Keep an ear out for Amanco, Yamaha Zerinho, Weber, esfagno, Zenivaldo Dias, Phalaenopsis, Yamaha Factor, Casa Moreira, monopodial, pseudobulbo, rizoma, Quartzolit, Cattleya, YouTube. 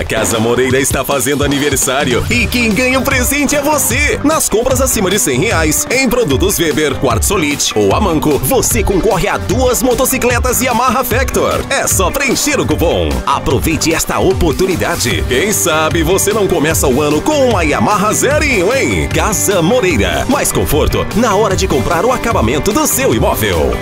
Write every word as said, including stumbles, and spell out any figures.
A Casa Moreira está fazendo aniversário e quem ganha o presente é você! Nas compras acima de cem reais, em produtos Weber, Quartzolit ou Amanco, você concorre a duas motocicletas Yamaha Factor. É só preencher o cupom. Aproveite esta oportunidade. Quem sabe você não começa o ano com uma Yamaha Zerinho, hein? Casa Moreira. Mais conforto na hora de comprar o acabamento do seu imóvel.